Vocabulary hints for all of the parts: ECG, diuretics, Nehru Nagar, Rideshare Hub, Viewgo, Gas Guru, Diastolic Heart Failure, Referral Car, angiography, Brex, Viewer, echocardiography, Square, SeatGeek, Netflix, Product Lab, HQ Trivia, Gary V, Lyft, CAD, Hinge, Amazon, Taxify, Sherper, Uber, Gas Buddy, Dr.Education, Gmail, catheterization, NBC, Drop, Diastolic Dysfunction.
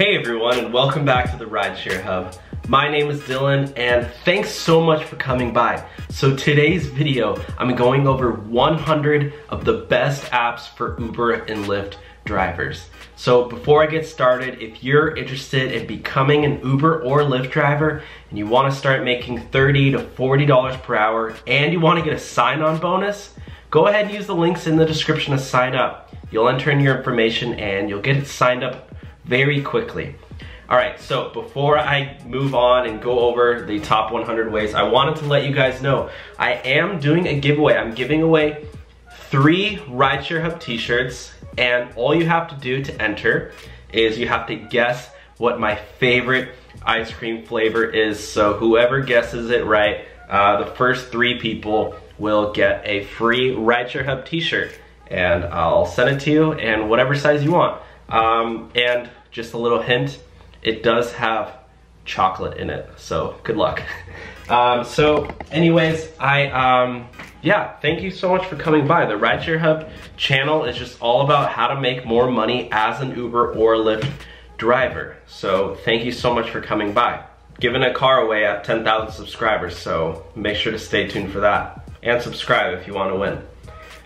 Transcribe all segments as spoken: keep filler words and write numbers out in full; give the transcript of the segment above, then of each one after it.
Hey everyone, and welcome back to the Rideshare Hub. My name is Dylan, and thanks so much for coming by. So today's video, I'm going over one hundred of the best apps for Uber and Lyft drivers. So before I get started, if you're interested in becoming an Uber or Lyft driver, and you wanna start making thirty to forty dollars per hour, and you wanna get a sign-on bonus, go ahead and use the links in the description to sign up. You'll enter in your information and you'll get it signed up very quickly. All right, so before I move on and go over the top one hundred ways, I wanted to let you guys know I am doing a giveaway. I'm giving away three Rideshare Hub t-shirts, and all you have to do to enter is you have to guess what my favorite ice cream flavor is. So whoever guesses it right, uh, the first three people will get a free Rideshare Hub t-shirt, and I'll send it to you in whatever size you want. Um, and just a little hint, it does have chocolate in it, so good luck. Um, so anyways, I, um, yeah, thank you so much for coming by. The Rideshare Hub channel is just all about how to make more money as an Uber or Lyft driver. So thank you so much for coming by. Giving a car away at ten thousand subscribers, so make sure to stay tuned for that. And subscribe if you want to win.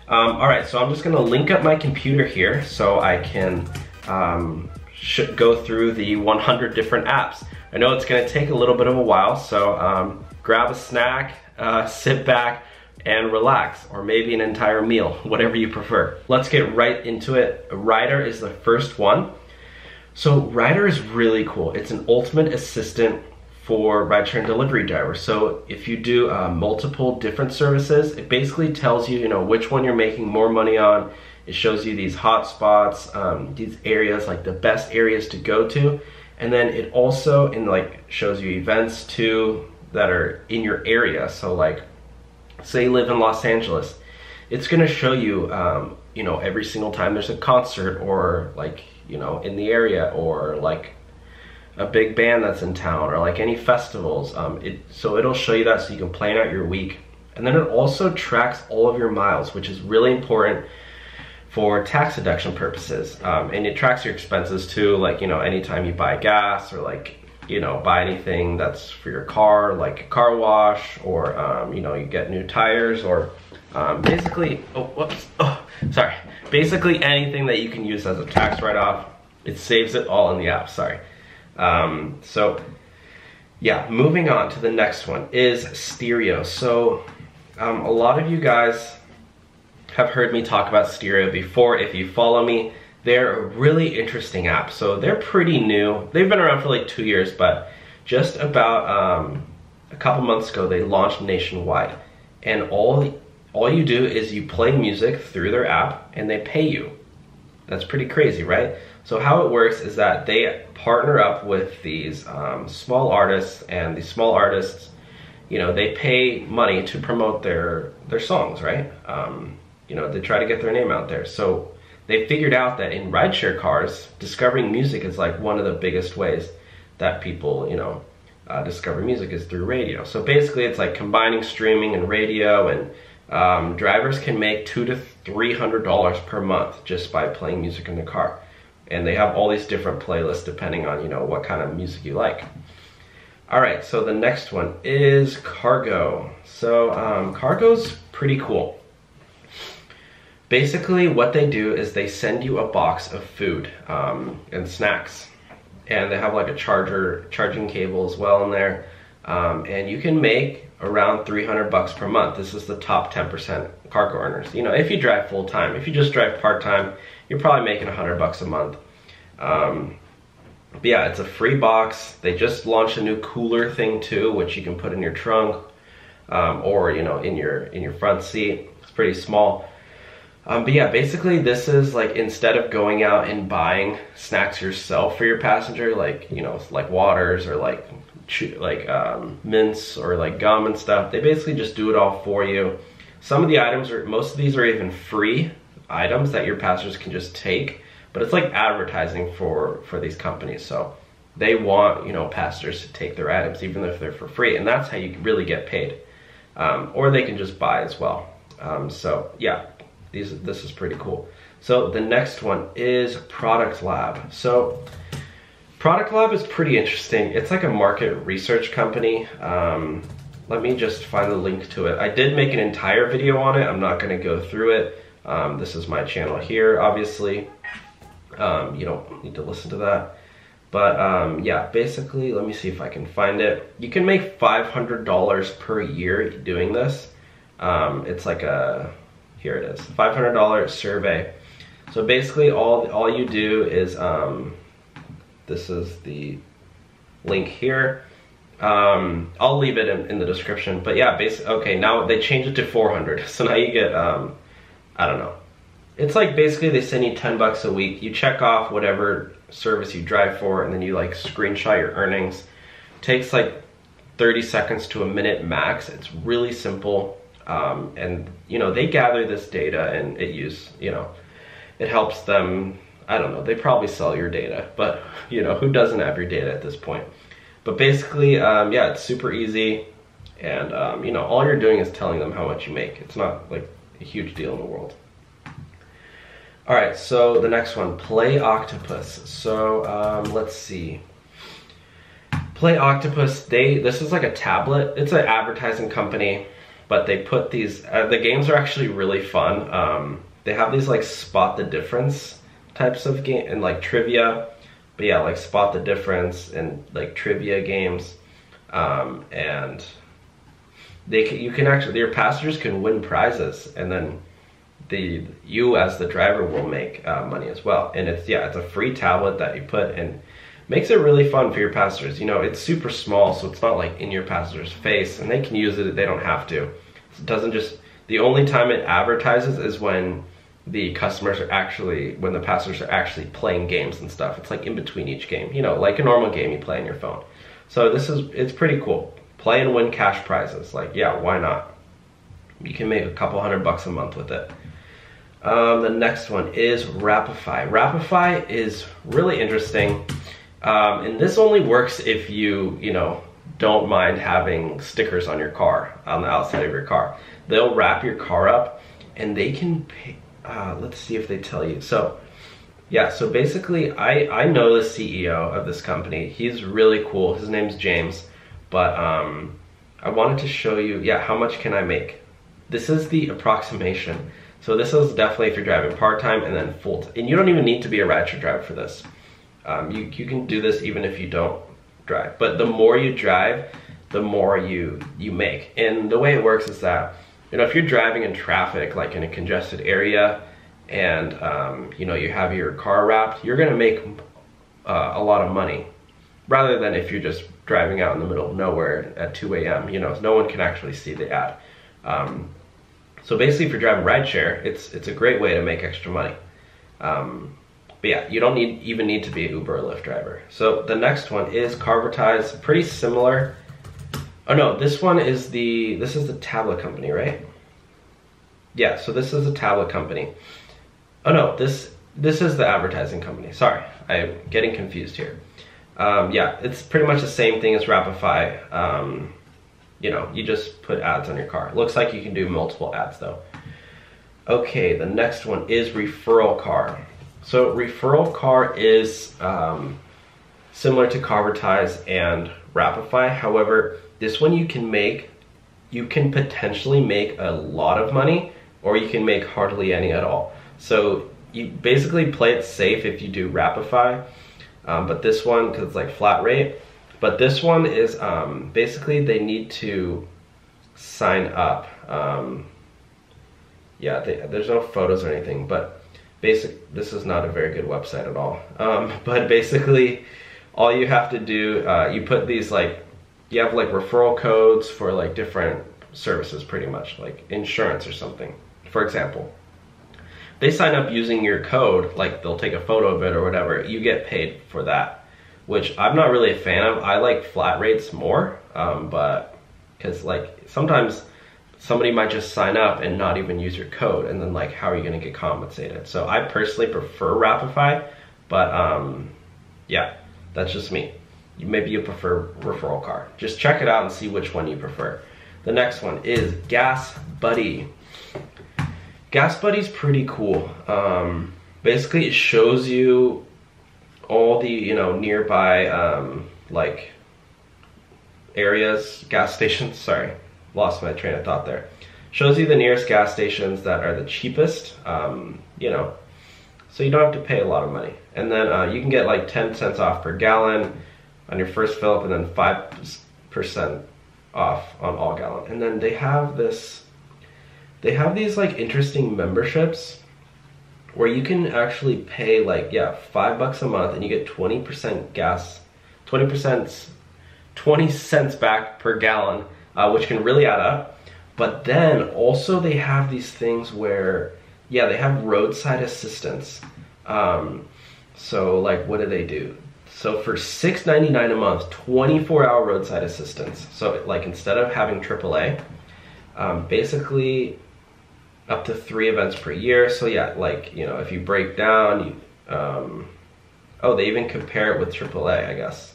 Um, all right, so I'm just gonna link up my computer here so I can um, should go through the one hundred different apps. I know it's gonna take a little bit of a while, so um, grab a snack, uh, sit back, and relax, or maybe an entire meal, whatever you prefer. Let's get right into it. Rider is the first one. So Rider is really cool. It's an ultimate assistant for rideshare and delivery drivers. So if you do uh, multiple different services, it basically tells you, you know, which one you're making more money on. It shows you these hot spots, um, these areas, like the best areas to go to. And then it also in like shows you events too that are in your area. So like, say you live in Los Angeles, it's gonna show you, um, you know, every single time there's a concert or like, you know, in the area, or like a big band that's in town, or like any festivals. Um, it, so it'll show you that so you can plan out your week. And then it also tracks all of your miles, which is really important for tax deduction purposes, um, and it tracks your expenses too, like, you know, anytime you buy gas or like, you know, buy anything that's for your car, like a car wash, or um, you know, you get new tires, or um, basically, oh, whoops, oh, sorry, basically anything that you can use as a tax write-off, it saves it all in the app, sorry. Um, so yeah, moving on to the next one is Stereo. So um, a lot of you guys have heard me talk about Stereo before. If you follow me, they're a really interesting app. So they're pretty new. They've been around for like two years, but just about um, a couple months ago, they launched nationwide. And all, all you do is you play music through their app and they pay you. That's pretty crazy, right? So how it works is that they partner up with these um, small artists, and these small artists, you know, they pay money to promote their, their songs, right? Um, You know, they try to get their name out there. So they figured out that in rideshare cars, discovering music is like one of the biggest ways that people, you know, uh, discover music is through radio. So basically it's like combining streaming and radio, and um, drivers can make two to three hundred dollars per month just by playing music in the car. And they have all these different playlists depending on, you know, what kind of music you like. All right, so the next one is Cargo. So um, Cargo's pretty cool. Basically, what they do is they send you a box of food um, and snacks, and they have like a charger, charging cable as well in there, um, and you can make around three hundred bucks per month. This is the top ten percent Cargo earners. You know, if you drive full time. If you just drive part time, you're probably making one hundred bucks a month. Um, but yeah, it's a free box. They just launched a new cooler thing too, which you can put in your trunk um, or, you know, in your in your front seat. It's pretty small. Um, but yeah, basically this is like, instead of going out and buying snacks yourself for your passenger, like, you know, like waters or like chew, like um, mints or like gum and stuff, they basically just do it all for you. Some of the items are, most of these are even free items that your passengers can just take, but it's like advertising for, for these companies. So they want, you know, passengers to take their items, even if they're for free, and that's how you really get paid. Um, or they can just buy as well. Um, so yeah. These, this is pretty cool. So the next one is Product Lab. So Product Lab is pretty interesting. It's like a market research company. Um, let me just find the link to it. I did make an entire video on it. I'm not going to go through it. Um, this is my channel here, obviously. Um, you don't need to listen to that. But um, yeah, basically, let me see if I can find it. You can make five hundred dollars per year doing this. Um, it's like a, here it is, five hundred dollar survey. So basically all, all you do is, um, this is the link here. Um, I'll leave it in, in the description, but yeah, basically, okay, now they changed it to four hundred. So now you get, um, I don't know. It's like basically they send you ten bucks a week. You check off whatever service you drive for, and then you like screenshot your earnings. It takes like thirty seconds to a minute max. It's really simple. Um, and you know, they gather this data and it use, you know, it helps them. I don't know, they probably sell your data, but you know, who doesn't have your data at this point? But basically, um, yeah, it's super easy. And um, you know, all you're doing is telling them how much you make. It's not like a huge deal in the world. All right, so the next one, Play Octopus. So um, let's see. Play Octopus, they, this is like a tablet. It's an advertising company, but they put these, uh, the games are actually really fun. Um, they have these like spot the difference types of game and like trivia, but yeah, like spot the difference and like trivia games. Um, and they can, you can actually, your passengers can win prizes, and then the you as the driver will make uh, money as well. And it's, yeah, it's a free tablet that you put and makes it really fun for your passengers. You know, it's super small, so it's not like in your passenger's face, and they can use it. They don't have to. It doesn't just, the only time it advertises is when the customers are actually, when the passengers are actually playing games and stuff. It's like in between each game, you know, like a normal game you play on your phone. So this is, it's pretty cool. Play and win cash prizes. Like, yeah, why not? You can make a couple hundred bucks a month with it. Um, the next one is Wrapify. Wrapify is really interesting. Um, and this only works if you, you know, don't mind having stickers on your car, on the outside of your car. They'll wrap your car up, and they can pay, uh, let's see if they tell you. So yeah, so basically I, I know the C E O of this company. He's really cool. His name's James, but um, I wanted to show you, yeah, how much can I make? This is the approximation. So this is definitely if you're driving part-time and then full-time. And you don't even need to be a rideshare driver for this. Um, you, you can do this even if you don't drive. But the more you drive, the more you, you make. And the way it works is that, you know, if you're driving in traffic, like in a congested area, and, um, you know, you have your car wrapped, you're going to make uh, a lot of money. Rather than if you're just driving out in the middle of nowhere at two A M, you know, no one can actually see the ad. Um, So basically, if you're driving rideshare, it's it's a great way to make extra money. Um, but yeah, you don't need even need to be an Uber or Lyft driver. So the next one is Carvertise, pretty similar. Oh no, this one is the this is the tablet company, right? Yeah, so this is the tablet company. Oh no, this this is the advertising company. Sorry, I'm getting confused here. Um, yeah, it's pretty much the same thing as Wrapify. Um, You know, you just put ads on your car. Looks like you can do multiple ads though. Okay, the next one is Referral Car. So Referral Car is um, similar to Carvertise and Wrapify. However, this one you can make, you can potentially make a lot of money, or you can make hardly any at all. So you basically play it safe if you do Wrapify, um, but this one, because it's like flat rate, but this one is um, basically they need to sign up. Um, yeah, they, there's no photos or anything, but basic. This is not a very good website at all. Um, but basically, all you have to do, uh, you put these like, you have like referral codes for like different services, pretty much like insurance or something. For example, they sign up using your code, like they'll take a photo of it or whatever. You get paid for that, which I'm not really a fan of. I like flat rates more, um, but because like sometimes somebody might just sign up and not even use your code, and then like how are you going to get compensated? So I personally prefer Wrapify, but um, yeah, that's just me. Maybe you prefer Referral Car. Just check it out and see which one you prefer. The next one is Gas Buddy. Gas Buddy's pretty cool. Um, basically, it shows you all the, you know, nearby, um, like, areas, gas stations, sorry, lost my train of thought there. Shows you the nearest gas stations that are the cheapest, um, you know, so you don't have to pay a lot of money. And then uh, you can get like ten cents off per gallon on your first fill up, and then five percent off on all gallon. And then they have this, they have these like interesting memberships where you can actually pay like, yeah, five bucks a month and you get twenty percent gas, twenty percent, twenty cents back per gallon, uh, which can really add up. But then also they have these things where, yeah, they have roadside assistance. Um, so like, what do they do? So for six ninety-nine a month, twenty-four hour roadside assistance. So like instead of having triple A, um, basically up to three events per year. So yeah, like, you know, if you break down, you, um, oh, they even compare it with triple A, I guess.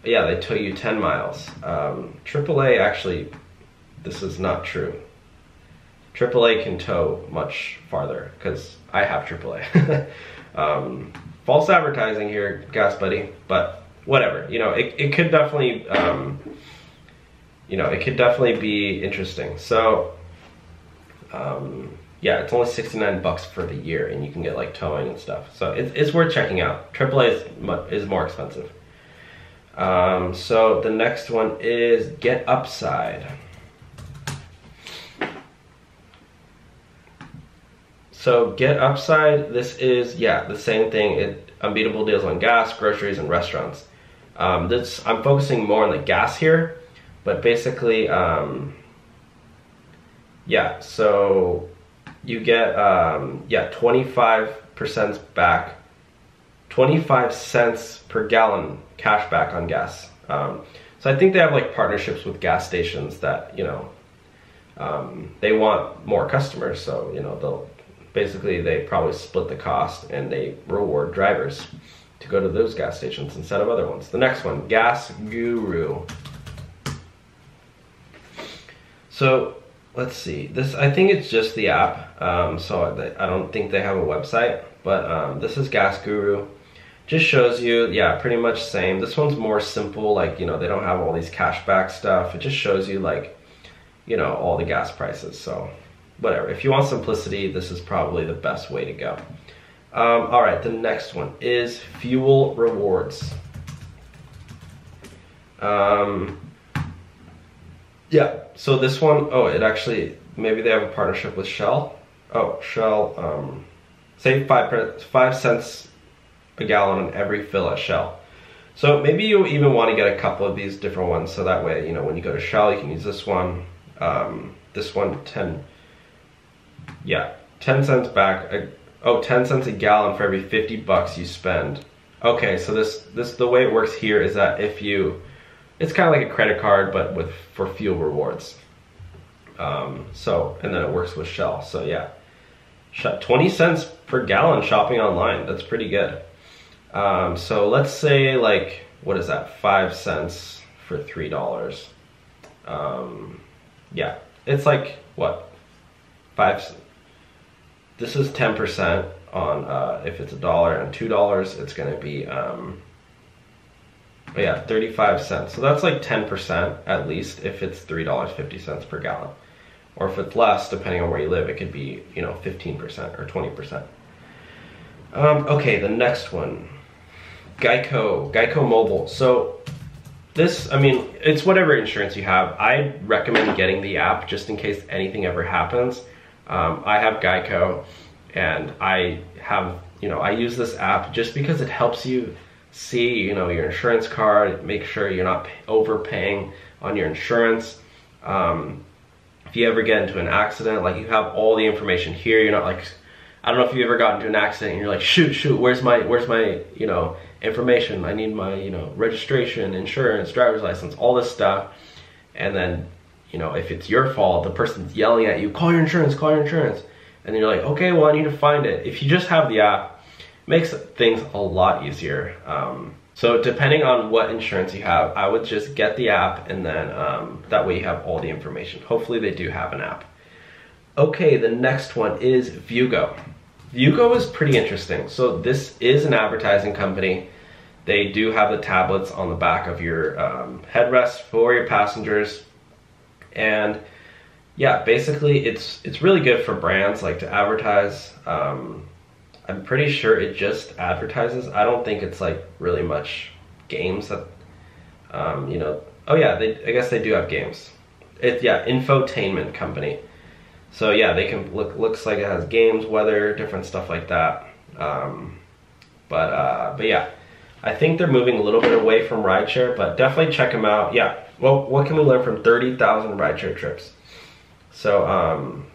But yeah, they tow you ten miles. Um, triple A actually, this is not true. triple A can tow much farther because I have triple A. um, false advertising here, Gas Buddy, but whatever. You know, it, it could definitely, um, you know, it could definitely be interesting. So, um, yeah, it's only sixty-nine bucks for the year, and you can get like towing and stuff. So it, it's worth checking out. triple A is much, is more expensive. Um, so the next one is Get Upside. So Get Upside, this is, yeah, the same thing. It, unbeatable deals on gas, groceries, and restaurants. Um, this, I'm focusing more on the gas here, but basically, um, yeah, so you get, um, yeah, twenty-five percent back, twenty-five cents per gallon cash back on gas. Um, so I think they have like partnerships with gas stations that, you know, um, they want more customers, so, you know, they'll, basically they probably split the cost and they reward drivers to go to those gas stations instead of other ones. The next one, Gas Guru. So let's see, this, I think it's just the app, um, so I, I don't think they have a website, but um, this is Gas Guru. Just shows you, yeah, pretty much same. This one's more simple, like, you know, they don't have all these cashback stuff. It just shows you like, you know, all the gas prices, so. Whatever, if you want simplicity, this is probably the best way to go. Um, all right, the next one is Fuel Rewards. Um, yeah, so this one, oh, it actually, maybe they have a partnership with Shell. Oh, Shell, um, save five, five cents a gallon on every fill at Shell. So maybe you even want to get a couple of these different ones, so that way, you know, when you go to Shell, you can use this one, um, this one, ten. Yeah, ten cents back, a, oh, ten cents a gallon for every fifty bucks you spend. Okay, so this, this the way it works here is that if you, it's kind of like a credit card, but with for fuel rewards. Um, so, and then it works with Shell, so yeah. twenty cents per gallon shopping online, that's pretty good. Um, so let's say like, what is that, five cents for three dollars. Um, yeah, it's like, what, five, this is ten percent on, uh, if it's a dollar, and two dollars, it's going to be, um, yeah, thirty-five cents. So that's like ten percent at least if it's three dollars and fifty cents per gallon. Or if it's less, depending on where you live, it could be, you know, fifteen percent or twenty percent. Um, okay, the next one, Geico, Geico Mobile. So this, I mean, it's whatever insurance you have. I recommend getting the app just in case anything ever happens. Um, I have Geico, and I have, you know, I use this app just because it helps you see, you know, your insurance card, make sure you're not overpaying on your insurance. Um, if you ever get into an accident, like you have all the information here, you're not like, I don't know if you ever got into an accident and you're like, shoot, shoot, where's my, where's my, you know, information? I need my, you know, registration, insurance, driver's license, all this stuff. And then, you know, if it's your fault, the person's yelling at you, call your insurance, call your insurance. And you're like, okay, well, I need to find it. If you just have the app, it makes things a lot easier. Um, so depending on what insurance you have, I would just get the app, and then um, that way you have all the information. Hopefully they do have an app. Okay, the next one is Viewgo. Viewgo is pretty interesting. So this is an advertising company. They do have the tablets on the back of your um, headrest for your passengers. And yeah, basically it's it's really good for brands like to advertise. Um, I'm pretty sure it just advertises. I don't think it's like really much games that, um, you know, oh yeah, they, I guess they do have games. It, yeah, infotainment company. So yeah, they can look, looks like it has games, weather, different stuff like that. Um, but, uh, but yeah, I think they're moving a little bit away from rideshare, but definitely check them out. Yeah. Well, what can we learn from thirty thousand rideshare trips? So, um,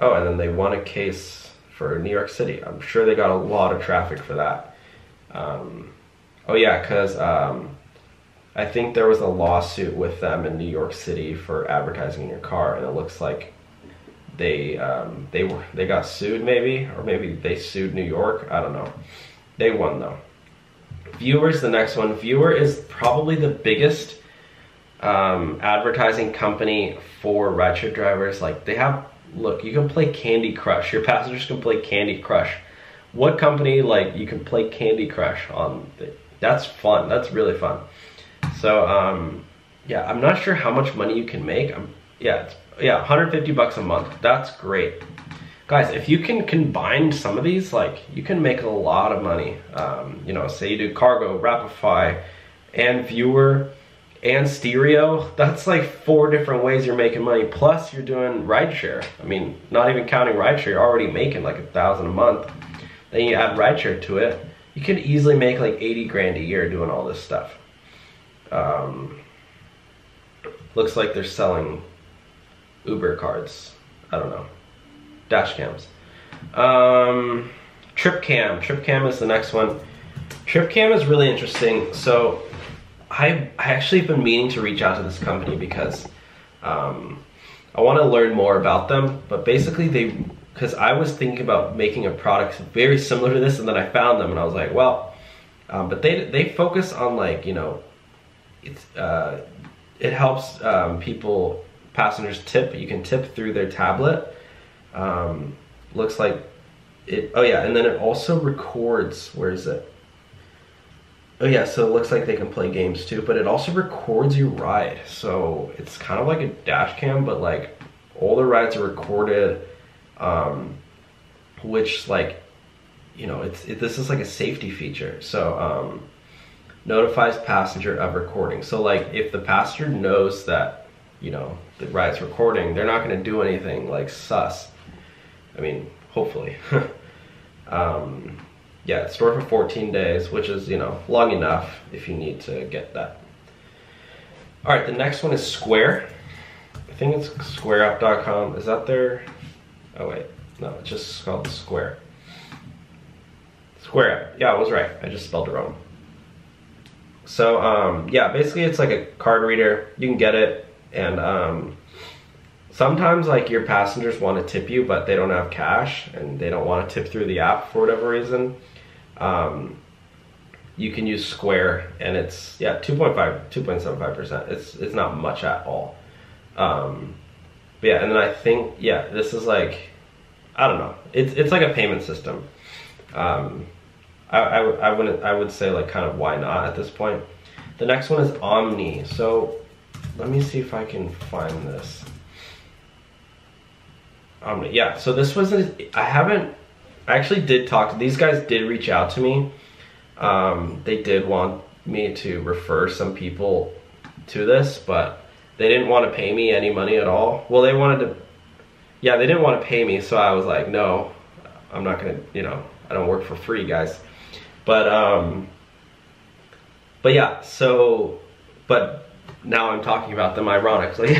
oh, and then they won a case for New York City. I'm sure they got a lot of traffic for that. Um, oh yeah. Cause, um, I think there was a lawsuit with them in New York City for advertising in your car. And it looks like they um they were they got sued, maybe, or maybe they sued New York. I don't know. They won though. Viewer's the next one. Viewer is probably the biggest um advertising company for rideshare drivers. Like, they have, look, you can play Candy Crush. Your passengers can play Candy Crush. What company, like, you can play Candy Crush on the, that's fun. That's really fun. So um yeah, I'm not sure how much money you can make. I'm yeah, it's yeah, one hundred fifty bucks a month. That's great. Guys, if you can combine some of these, like, you can make a lot of money. Um, you know, say you do Cargo, Wrapify, and Viewer, and Stereo. That's like four different ways you're making money. Plus, you're doing rideshare. I mean, not even counting rideshare, you're already making like a thousand a month. Then you add rideshare to it. You could easily make like eighty grand a year doing all this stuff. Um, looks like they're selling Uber cards. I don't know. Dash cams. Um, TripCam. TripCam is the next one. TripCam is really interesting. So I I actually have been meaning to reach out to this company because um, I want to learn more about them. But basically they, because I was thinking about making a product very similar to this, and then I found them and I was like, well, um, but they they focus on, like, you know, it's uh, it helps um, people. Passengers tip. You can tip through their tablet. Um, looks like it. Oh yeah, and then it also records. Where is it? Oh yeah, so it looks like they can play games too, but it also records your ride. So it's kind of like a dash cam, but like all the rides are recorded, um, which, like, you know, it's it, this is like a safety feature. So um, notifies passenger of recording. So like if the passenger knows that, you know, the ride's recording, they're not going to do anything like sus. I mean, hopefully. um, yeah, it's stored for fourteen days, which is, you know, long enough if you need to get that. All right, the next one is Square. I think it's square app dot com. Is that their... Oh, wait. No, it's just called Square. Square app. Yeah, I was right. I just spelled it wrong. So, um, yeah, basically it's like a card reader. You can get it. And um, sometimes, like, your passengers want to tip you, but they don't have cash and they don't want to tip through the app for whatever reason. Um, you can use Square, and it's, yeah, two point five, two point seven five percent. It's it's not much at all. Um, but yeah, and then I think, yeah, this is like, I don't know. It's it's like a payment system. Um, I, I I wouldn't I would say, like, kind of why not at this point. The next one is Omni. So. Let me see if I can find this. Um, yeah, so this was, a, I haven't, I actually did talk to, these guys did reach out to me. Um, they did want me to refer some people to this, but they didn't want to pay me any money at all. Well, they wanted to, yeah, they didn't want to pay me, so I was like, no, I'm not going to, you know, I don't work for free, guys. But, um, but yeah, so, but... Now I'm talking about them ironically.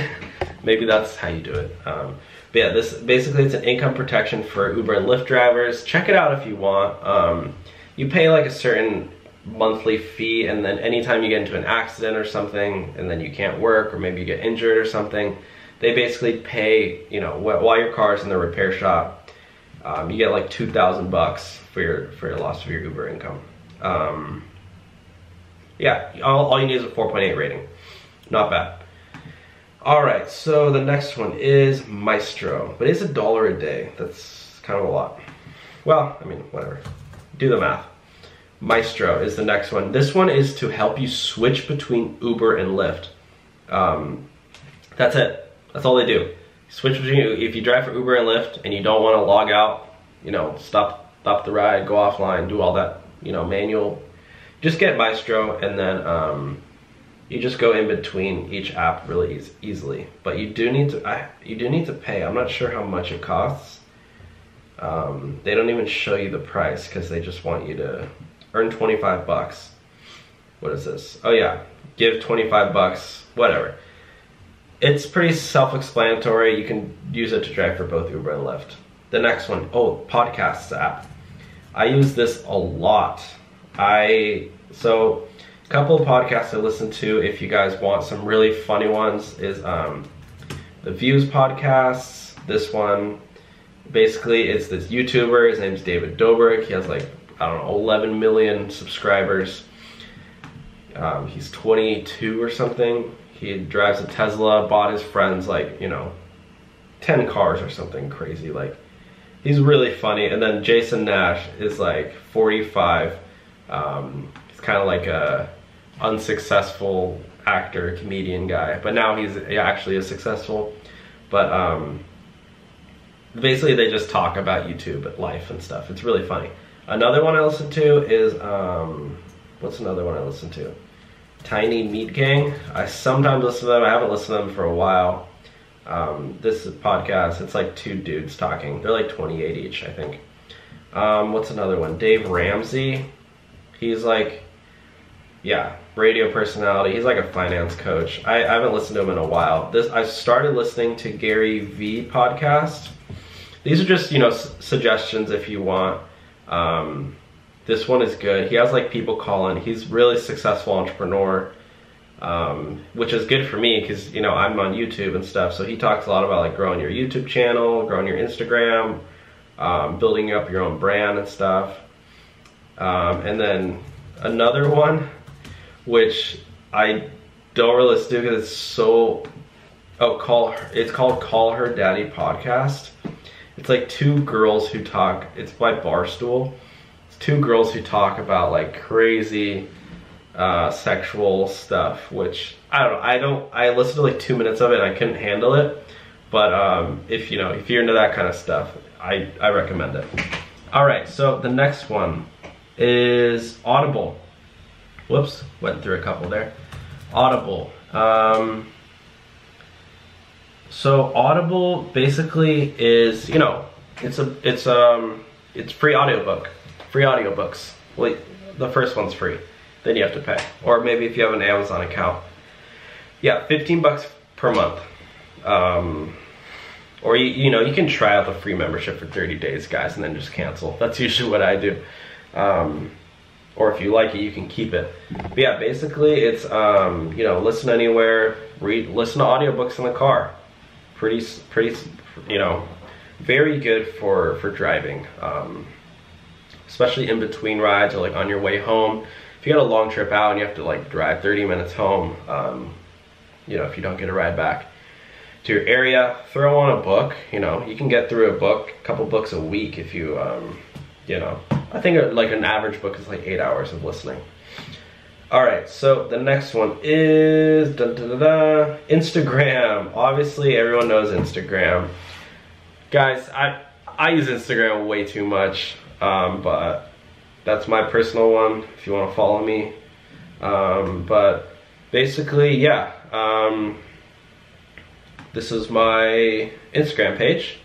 Maybe that's how you do it. Um, but yeah, this basically it's an income protection for Uber and Lyft drivers. Check it out if you want. Um, you pay like a certain monthly fee, and then anytime you get into an accident or something, and then you can't work, or maybe you get injured or something, they basically pay. You know, wh while your car's in the repair shop, um, you get like two thousand bucks for your for your loss of your Uber income. Um, yeah, all, all you need is a four point eight rating. Not bad. All right, so the next one is Maestro, but it's a dollar a day. That's kind of a lot. Well, I mean, whatever. Do the math. Maestro is the next one. This one is to help you switch between Uber and Lyft. Um, that's it. That's all they do. Switch between, if you drive for Uber and Lyft and you don't want to log out, you know, stop, stop the ride, go offline, do all that, you know, manual. Just get Maestro, and then um, you just go in between each app really e easily. But you do need to, I, you do need to pay. I'm not sure how much it costs. Um, they don't even show you the price because they just want you to earn twenty-five bucks. What is this? Oh yeah, give twenty-five bucks, whatever. It's pretty self-explanatory. You can use it to drive for both Uber and Lyft. The next one, oh, podcasts app. I use this a lot. I, so a couple of podcasts I listen to, if you guys want some really funny ones, is um, the Views podcasts. This one, basically it's this YouTuber, his name's David Dobrik. He has like, I don't know, eleven million subscribers. Um, he's twenty-two or something. He drives a Tesla, bought his friends like, you know, ten cars or something crazy. Like, he's really funny. And then Jason Nash is like forty-five. Um, he's kind of like a unsuccessful actor, comedian guy, but now he's actually is successful. But um, basically they just talk about YouTube life and stuff. It's really funny. Another one I listen to is, um, what's another one I listen to? Tiny Meat Gang. I sometimes listen to them. I haven't listened to them for a while. Um, this is a podcast. It's like two dudes talking. They're like twenty-eight each, I think. Um, what's another one? Dave Ramsey. He's like, yeah, radio personality. He's like a finance coach. I, I haven't listened to him in a while. This, I started listening to Gary V podcast. These are just, you know, s suggestions if you want. Um, this one is good. He has like people calling. He's really successful entrepreneur, um, which is good for me because, you know, I'm on YouTube and stuff. So he talks a lot about like growing your YouTube channel, growing your Instagram, um, building up your own brand and stuff. Um, and then another one, which I don't really listen to because it's so, oh, call her, it's called Call Her Daddy podcast. It's like two girls who talk, it's by Barstool. It's two girls who talk about like crazy uh, sexual stuff, which I don't know, I don't, I listened to like two minutes of it and I couldn't handle it. But um, if you know, if you're into that kind of stuff, I, I recommend it. All right, so the next one is Audible. Whoops, went through a couple there. Audible. Um, So Audible basically is, you know, it's a it's um it's free audiobook, free audiobooks. Well, the first one's free, then you have to pay, or maybe if you have an Amazon account. Yeah, fifteen bucks per month, um, or you you know you can try out the free membership for thirty days, guys, and then just cancel. That's usually what I do, um, or if you like it, you can keep it. But yeah, basically it's um you know listen anywhere, read, listen to audiobooks in the car. Pretty, pretty, you know, very good for for driving, um, especially in between rides or like on your way home. If you got a long trip out and you have to like drive thirty minutes home, um, you know, if you don't get a ride back to your area, throw on a book. You know, you can get through a book, a couple books a week if you, um, you know, I think like an average book is like eight hours of listening. All right, so the next one is da, da, da, da, Instagram. Obviously, everyone knows Instagram. Guys, I, I use Instagram way too much, um, but that's my personal one if you want to follow me. Um, but basically, yeah, um, this is my Instagram page.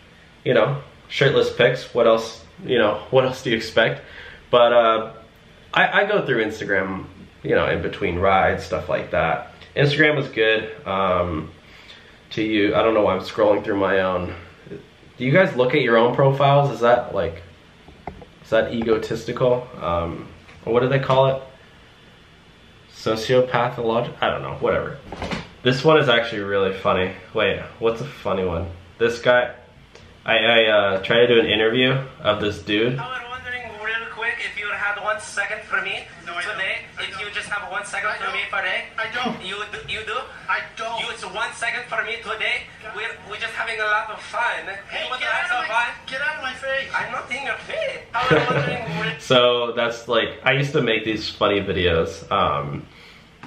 You know, shirtless pics. What else, you know, what else do you expect? But uh, I, I go through Instagram, you know, in between rides, stuff like that. Instagram is good um, to you. I don't know why I'm scrolling through my own. Do you guys look at your own profiles? Is that like, is that egotistical? Um, or what do they call it? Sociopathological? I don't know, whatever. This one is actually really funny. Wait, what's a funny one? This guy, I, I uh, tried to do an interview of this dude. I was wondering real quick if you had one one second for me no, today? If you just have one second for me per day? I don't. You do? You do? I don't. You, it's one second for me today? We're, we're just having a lot of fun. Hey, get out of my, get out of my face. I'm not in your face. So that's like, I used to make these funny videos. Um,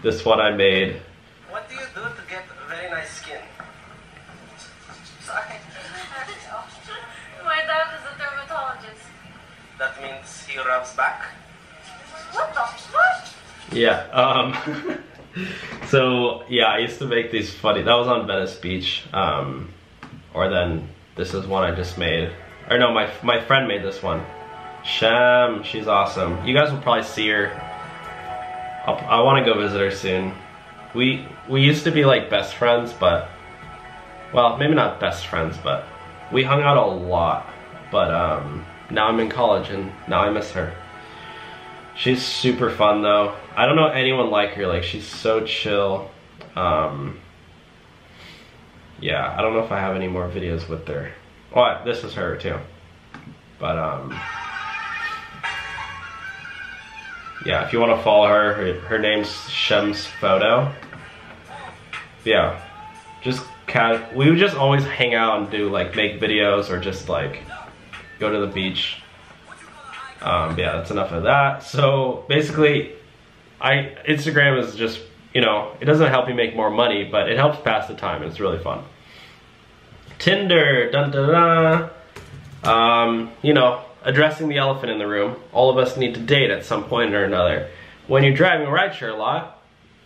this one I made. What do you do to get very nice skin? Sorry. My dad is a dermatologist. That means he rubs back? What the fuck? Yeah, um... so, yeah, I used to make these funny... That was on Venice Beach. Um, or then, this is one I just made. Or no, my, my friend made this one. Shem, she's awesome. You guys will probably see her. I'll, I want to go visit her soon. We, we used to be like best friends, but... Well, maybe not best friends, but... We hung out a lot, but um... now I'm in college and now I miss her. She's super fun though. I don't know anyone like her, like she's so chill. Um, yeah, I don't know if I have any more videos with her. Oh, this is her too. But um, yeah, if you want to follow her, her, her name's Shem's Photo. Yeah, just cat. We would just always hang out and do like make videos or just like go to the beach. Um, yeah, that's enough of that. So basically, I Instagram is just, you know, it doesn't help you make more money, but it helps pass the time. It's really fun. Tinder, dun dun dun. Um, you know, addressing the elephant in the room. All of us need to date at some point or another. When you're driving rideshare a lot,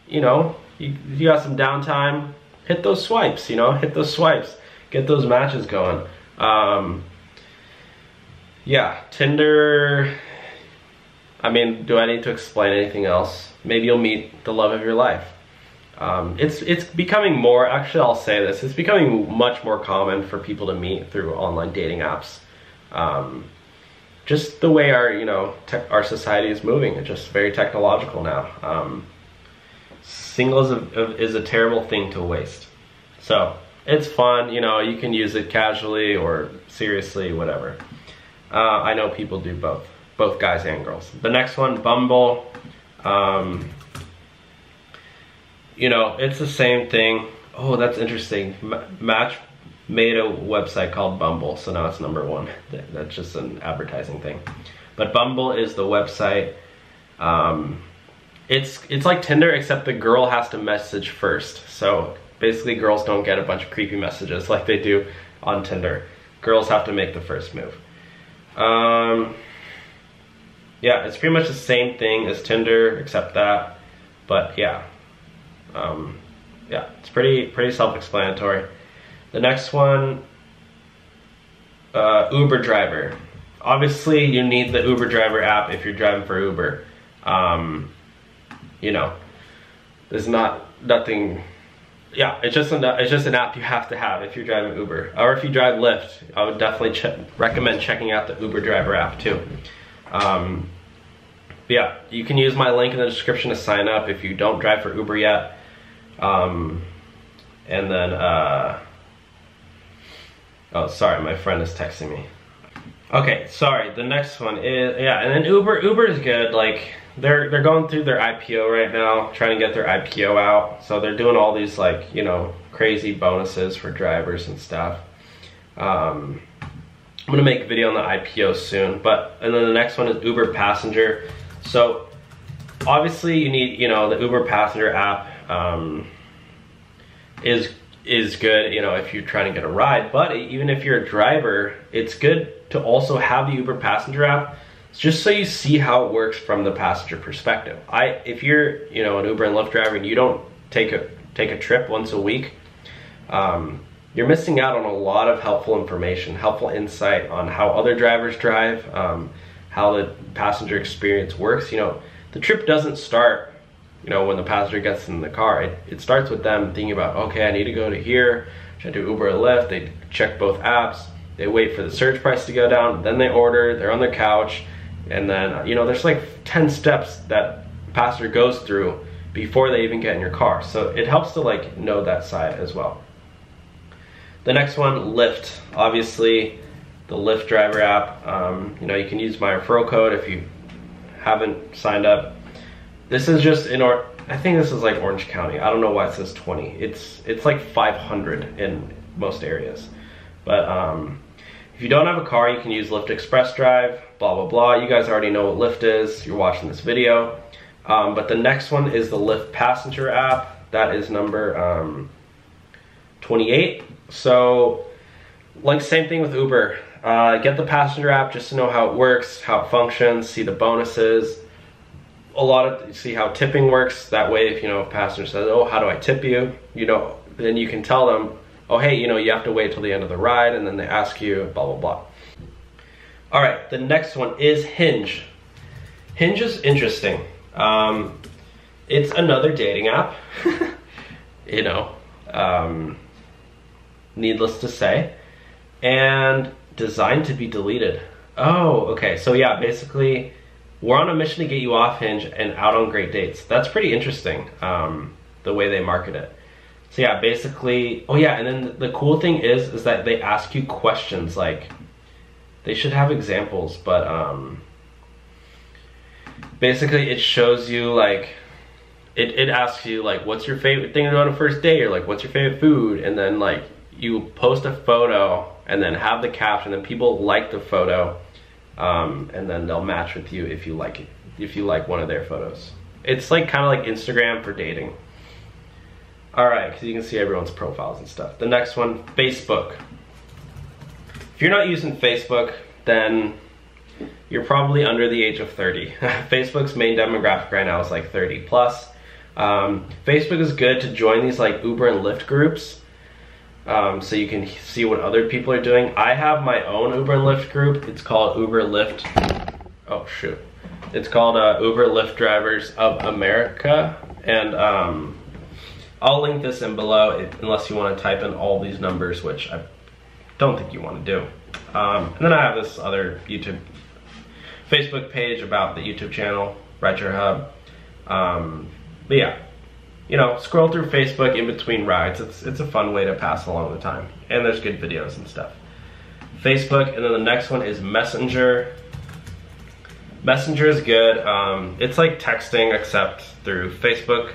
you know, you, you got some downtime. Hit those swipes, you know, hit those swipes. Get those matches going. Um, Yeah, Tinder, I mean, do I need to explain anything else? Maybe you'll meet the love of your life. Um, it's it's becoming more, actually I'll say this, it's becoming much more common for people to meet through online dating apps. Um, just the way our, you know, tech, our society is moving, it's just very technological now. Um, singles is a terrible thing to waste. So, it's fun, you know, you can use it casually or seriously, whatever. Uh, I know people do both, both guys and girls. The next one, Bumble. Um, you know, it's the same thing. Oh, that's interesting. M Match made a website called Bumble, so now it's number one. That's just an advertising thing. But Bumble is the website. Um, it's, it's like Tinder, except the girl has to message first. So basically girls don't get a bunch of creepy messages like they do on Tinder. Girls have to make the first move. Um, yeah, it's pretty much the same thing as Tinder, except that, but yeah, um, yeah, it's pretty, pretty self-explanatory. The next one, uh, Uber driver. Obviously you need the Uber driver app if you're driving for Uber. Um, you know, there's not, nothing, yeah, it's just, an, it's just an app you have to have if you're driving Uber. Or if you drive Lyft, I would definitely che recommend checking out the Uber driver app too. Um, yeah, you can use my link in the description to sign up if you don't drive for Uber yet. Um, and then, uh, oh, sorry, my friend is texting me. Okay, sorry, the next one is, yeah, and then Uber, Uber is good, like, They're, they're going through their I P O right now, trying to get their I P O out. So they're doing all these, like, you know, crazy bonuses for drivers and stuff. Um, I'm going to make a video on the I P O soon. But, and then the next one is Uber Passenger. So, obviously you need, you know, the Uber Passenger app um, is, is good, you know, if you're trying to get a ride. But even if you're a driver, it's good to also have the Uber Passenger app, just so you see how it works from the passenger perspective. I, if you're, you know, an Uber and Lyft driver and you don't take a, take a trip once a week, um, you're missing out on a lot of helpful information, helpful insight on how other drivers drive, um, how the passenger experience works. You know, the trip doesn't start, you know, when the passenger gets in the car. It, it starts with them thinking about, okay, I need to go to here, should I do Uber or Lyft? They check both apps, they wait for the search price to go down, then they order, they're on their couch, and then, you know, there's like ten steps that passenger goes through before they even get in your car. So it helps to like know that side as well. The next one, Lyft. Obviously, the Lyft driver app. Um, you know, you can use my referral code if you haven't signed up. This is just in our, I think this is like Orange County. I don't know why it says twenty. It's it's like five hundred in most areas. But um, if you don't have a car, you can use Lyft Express Drive, blah, blah, blah. You guys already know what Lyft is. You're watching this video. Um, but the next one is the Lyft Passenger app. That is number um, twenty-eight. So like same thing with Uber. Uh, get the Passenger app just to know how it works, how it functions, see the bonuses. A lot of see how tipping works. That way, if you know, if a passenger says, "Oh, how do I tip you?" You know, then you can tell them, "Oh, hey, you know, you have to wait till the end of the ride," and then they ask you, blah blah blah. All right, the next one is Hinge. Hinge is interesting. Um, it's another dating app. you know, um, needless to say, and designed to be deleted. Oh, okay. So yeah, basically. We're on a mission to get you off Hinge and out on great dates. That's pretty interesting, um, the way they market it. So yeah, basically, oh yeah, and then the cool thing is, is that they ask you questions, like, they should have examples, but um, basically it shows you, like, it, it asks you, like, what's your favorite thing to do on a first date, or like, what's your favorite food, and then like, you post a photo, and then have the caption, and people like the photo, Um, and then they'll match with you if you like it, if you like one of their photos. It's like kind of like Instagram for dating. All right, because you can see everyone's profiles and stuff. The next one, Facebook. If you're not using Facebook, then you're probably under the age of thirty. Facebook's main demographic right now is like thirty plus. Um, Facebook is good to join these like Uber and Lyft groups. Um, so you can see what other people are doing. I have my own Uber and Lyft group. It's called Uber Lyft. Oh shoot! It's called uh, Uber Lyft Drivers of America, and um, I'll link this in below if, unless you want to type in all these numbers, which I don't think you want to do. Um, and then I have this other YouTube, Facebook page about the YouTube channel, Rideshare Hub. Um, but yeah. You know, scroll through Facebook in between rides. It's it's a fun way to pass along the time. And there's good videos and stuff. Facebook, and then the next one is Messenger. Messenger is good. Um, it's like texting except through Facebook.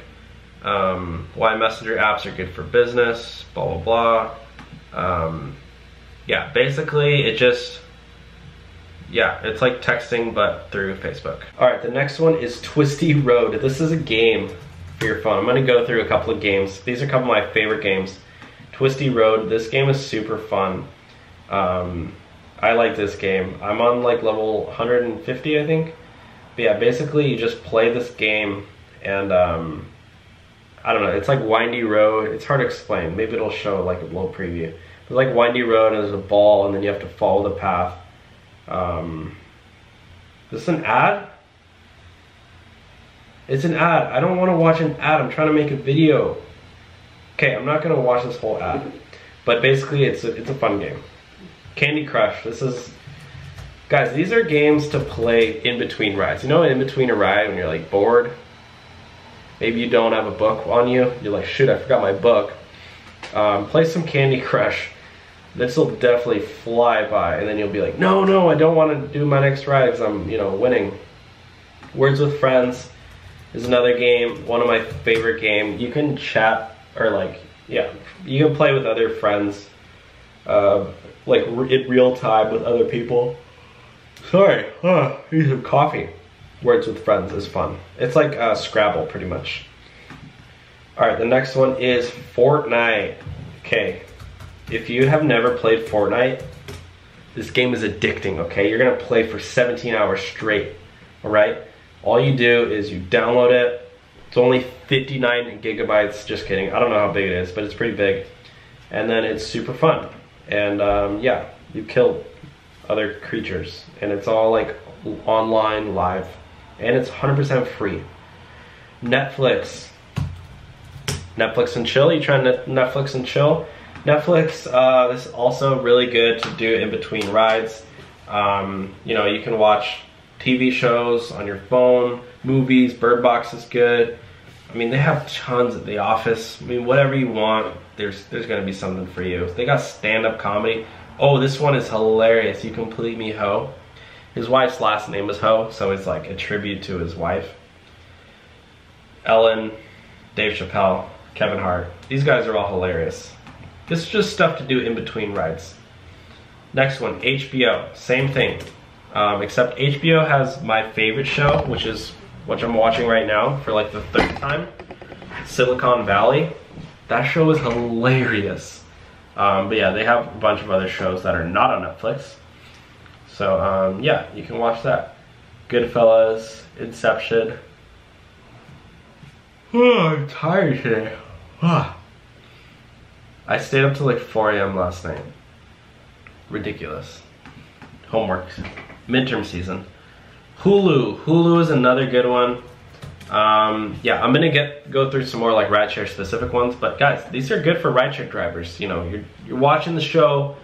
Um, why Messenger apps are good for business, blah, blah, blah. Um, yeah, basically it just, yeah, it's like texting but through Facebook. All right, the next one is Twisty Road. This is a game. For your phone. I'm going to go through a couple of games. These are a couple of my favorite games. Twisty Road. This game is super fun. Um, I like this game. I'm on like level one hundred fifty, I think. But yeah, basically you just play this game and um, I don't know. It's like Windy Road. It's hard to explain. Maybe it'll show like a little preview. It's like Windy Road and there's a ball and then you have to follow the path. Um, is this an ad? It's an ad. I don't want to watch an ad. I'm trying to make a video. Okay, I'm not going to watch this whole ad. But basically, it's a, it's a fun game. Candy Crush. This is... Guys, these are games to play in between rides. You know, in between a ride when you're, like, bored? Maybe you don't have a book on you. You're like, shoot, I forgot my book. Um, play some Candy Crush. This will definitely fly by. And then you'll be like, no, no, I don't want to do my next ride because I'm, you know, winning. Words with Friends. Is another game, one of my favorite games. You can chat, or like, yeah, you can play with other friends, uh, like re in real time with other people. Sorry, oh, I need some coffee. Words with Friends is fun. It's like uh, Scrabble, pretty much. All right, the next one is Fortnite. Okay, if you have never played Fortnite, this game is addicting, okay? You're gonna play for seventeen hours straight, all right? All you do is you download it. It's only fifty-nine gigabytes. Just kidding. I don't know how big it is, but it's pretty big. And then it's super fun. And um, yeah, you kill other creatures. And it's all like online, live. And it's one hundred percent free. Netflix. Netflix and chill. You trying Netflix and chill? Netflix, uh, this is also really good to do in between rides. Um, you know, you can watch T V shows on your phone, movies. Bird Box is good. I mean, they have tons at The Office. I mean, whatever you want, there's there's gonna be something for you. They got stand-up comedy. Oh, this one is hilarious. You Complete Me Ho. His wife's last name is Ho, so it's like a tribute to his wife. Ellen, Dave Chappelle, Kevin Hart. These guys are all hilarious. This is just stuff to do in between rides. Next one, H B O. Same thing, um, except H B O has my favorite show, which is what I'm watching right now for like the third time, Silicon Valley. That show is hilarious. Um, but yeah, they have a bunch of other shows that are not on Netflix. So um, yeah, you can watch that. Goodfellas, Inception. Oh, I'm tired today. Oh. I stayed up till like four A M last night. Ridiculous. Homework. Midterm season. Hulu. Hulu is another good one. Um, yeah, I'm gonna get go through some more like rideshare specific ones, but guys, these are good for rideshare drivers. You know, you're you're watching the show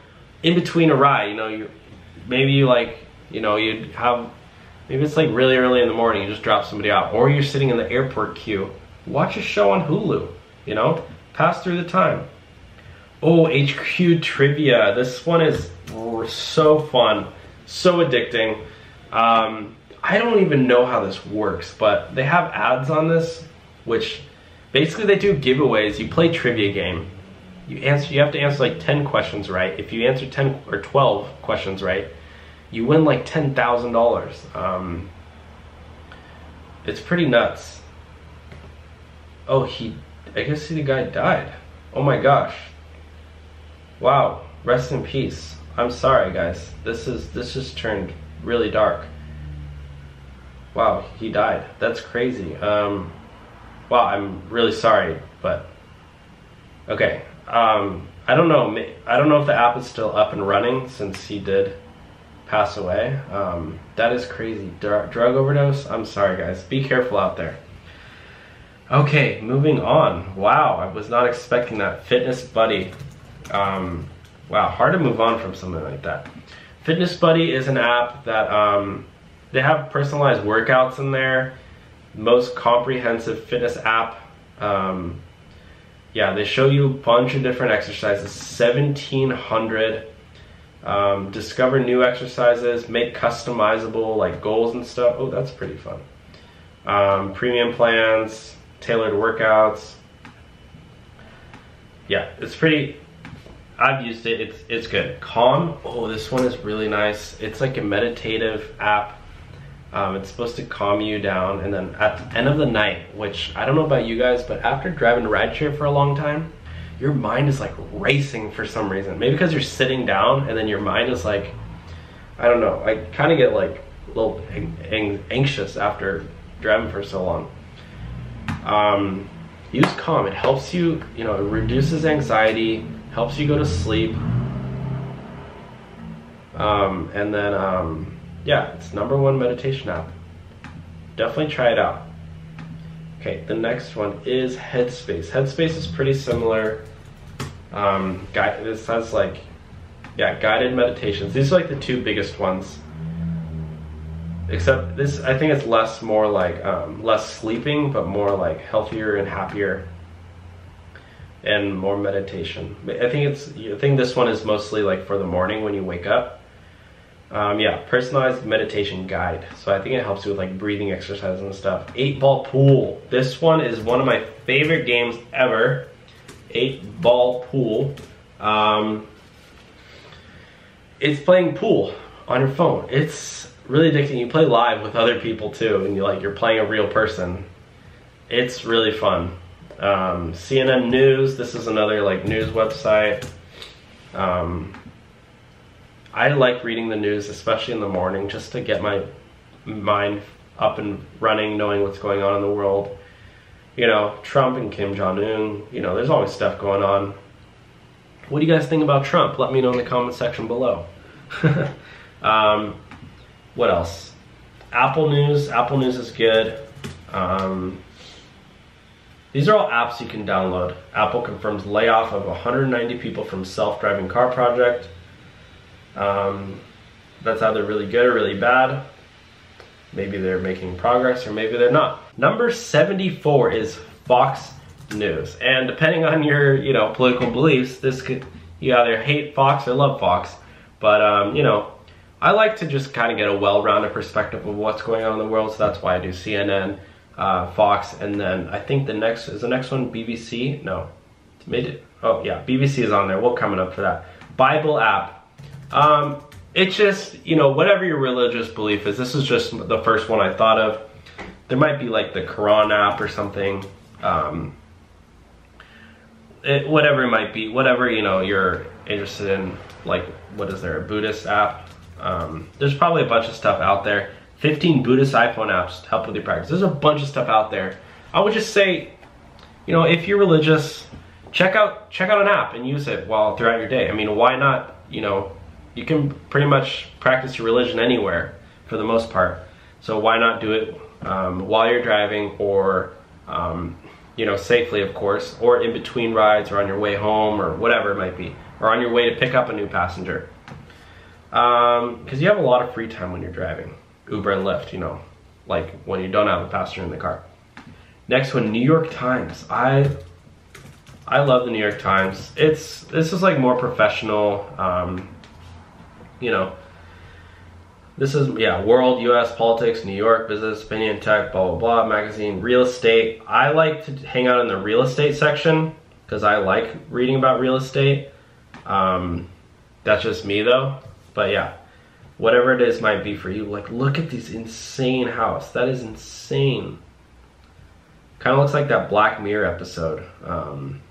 in between a ride. You know, you maybe you like you know you have maybe it's like really early in the morning. You just drop somebody out, or you're sitting in the airport queue. Watch a show on Hulu. You know, pass through the time. Oh, H Q trivia. This one is oh, so fun, so addicting. Um, I don't even know how this works, but they have ads on this, which basically they do giveaways. You play trivia game. You answer. You have to answer like ten questions right. If you answer ten or twelve questions right, you win like ten thousand dollars. Um, it's pretty nuts. Oh, he. I guess the guy died. Oh my gosh. Wow. Rest in peace. I'm sorry, guys. This is this has turned really dark. Wow, he died. That's crazy. Um, wow, I'm really sorry, but okay. Um, I don't know. I don't know if the app is still up and running since he did pass away. Um, that is crazy. Dr- drug overdose. I'm sorry, guys. Be careful out there. Okay, moving on. Wow, I was not expecting that. Fitness Buddy. Um, wow, hard to move on from something like that. Fitness Buddy is an app that. Um, They have personalized workouts in there, most comprehensive fitness app. Um, yeah, they show you a bunch of different exercises, seventeen hundred. Um, discover new exercises, make customizable like goals and stuff. Oh, that's pretty fun. Um, premium plans, tailored workouts. Yeah, it's pretty. I've used it. It's it's good. Calm. Oh, this one is really nice. It's like a meditative app. Um, it's supposed to calm you down, and then at the end of the night, which I don't know about you guys, but after driving rideshare for a long time, your mind is like racing for some reason. Maybe because you're sitting down, and then your mind is like, I don't know, I kind of get like a little ang anxious after driving for so long. Um, use Calm. It helps you, you know, it reduces anxiety, helps you go to sleep, um, and then... Um, yeah, it's number one meditation app. Definitely try it out. Okay, the next one is Headspace. Headspace is pretty similar. Um, guide, this has like, yeah, guided meditations. These are like the two biggest ones. Except this, I think it's less more like, um, less sleeping, but more like healthier and happier. And more meditation. I think it's, I think this one is mostly like for the morning when you wake up. Um, yeah, personalized meditation guide. So I think it helps you with like breathing exercises and stuff. Eight ball pool. This one is one of my favorite games ever. Eight ball pool. Um, it's playing pool on your phone. It's really addicting. You play live with other people too, and you like you're playing a real person. It's really fun. Um, C N N News. This is another like news website. Um, I like reading the news, especially in the morning, just to get my mind up and running, knowing what's going on in the world. You know, Trump and Kim Jong-un, you know, there's always stuff going on. What do you guys think about Trump? Let me know in the comment section below. um, what else? Apple News. Apple News is good. Um, these are all apps you can download. Apple confirms layoff of one hundred ninety people from self-driving car project. Um, that's either really good or really bad. Maybe they're making progress or maybe they're not. Number seventy-four is Fox News. And depending on your, you know, political beliefs, this could, you either hate Fox or love Fox. But, um, you know, I like to just kind of get a well-rounded perspective of what's going on in the world, so that's why I do C N N, uh, Fox, and then I think the next, is the next one B B C? No. Mid, oh yeah, B B C is on there. We're coming up for that. Bible app. Um, it's just, you know, whatever your religious belief is, this is just the first one I thought of. There might be like the Quran app or something. Um, it, whatever it might be, whatever, you know, you're interested in, like, what is there, a Buddhist app? Um, there's probably a bunch of stuff out there. fifteen Buddhist iPhone apps to help with your practice. There's a bunch of stuff out there. I would just say, you know, if you're religious, check out check out an app and use it while throughout your day. I mean, why not? You know, you can pretty much practice your religion anywhere for the most part. So why not do it um, while you're driving, or um, you know, safely, of course, or in between rides, or on your way home, or whatever it might be, or on your way to pick up a new passenger. Um, cause you have a lot of free time when you're driving Uber and Lyft, you know, like when you don't have a passenger in the car. Next one, New York Times. I, I love the New York Times. It's, this is like more professional, um, you know, this is, yeah, world, U S, politics, New York, business, opinion, tech, blah, blah, blah, magazine, real estate. I like to hang out in the real estate section cause I like reading about real estate. Um, that's just me though. But yeah, whatever it is might be for you. Like, look at this insane house. That is insane. Kind of looks like that Black Mirror episode. Um,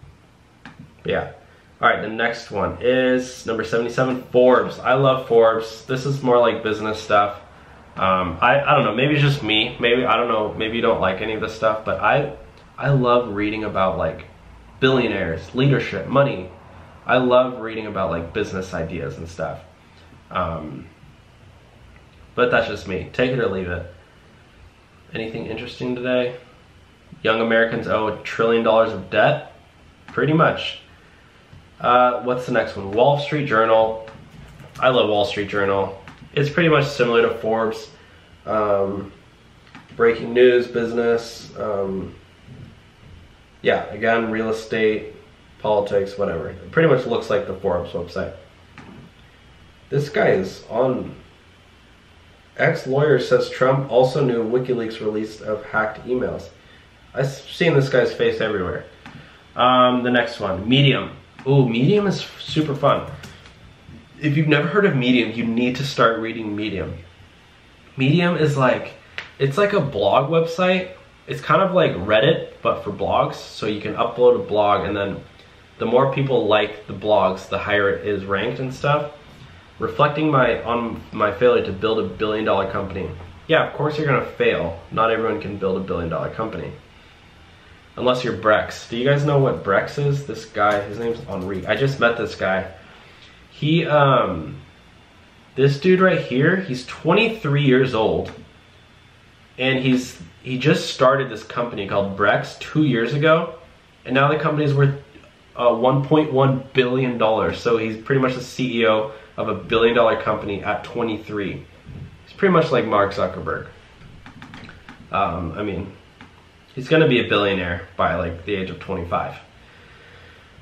yeah. All right, the next one is number seventy-seven, Forbes. I love Forbes. This is more like business stuff. Um, I, I don't know, maybe it's just me. Maybe, I don't know, maybe you don't like any of this stuff, but I, I love reading about like billionaires, leadership, money. I love reading about like business ideas and stuff. Um, but that's just me. Take it or leave it. Anything interesting today? Young Americans owe a trillion dollars of debt? Pretty much. Uh, what's the next one? Wall Street Journal. I love Wall Street Journal. It's pretty much similar to Forbes. Um, breaking news, business. Um, yeah, again, real estate, politics, whatever. It pretty much looks like the Forbes website. This guy is on. Ex-lawyer says Trump also knew WikiLeaks release of hacked emails. I've seen this guy's face everywhere. Um, the next one, Medium. Ooh, Medium is super fun. If you've never heard of Medium, you need to start reading Medium. Medium is like, it's like a blog website. It's kind of like Reddit, but for blogs. So you can upload a blog, and then the more people like the blogs, the higher it is ranked and stuff. Reflecting my on my failure to build a billion dollar company. Yeah, of course you're gonna fail. Not everyone can build a billion dollar company. Unless you're Brex. Do you guys know what Brex is? This guy, his name's Henri. I just met this guy. He, um, this dude right here, he's twenty-three years old. And he's he just started this company called Brex two years ago. And now the company's worth uh, one point one billion dollars. So he's pretty much the C E O of a billion dollar company at twenty-three. He's pretty much like Mark Zuckerberg. Um, I mean, he's gonna be a billionaire by like the age of twenty-five.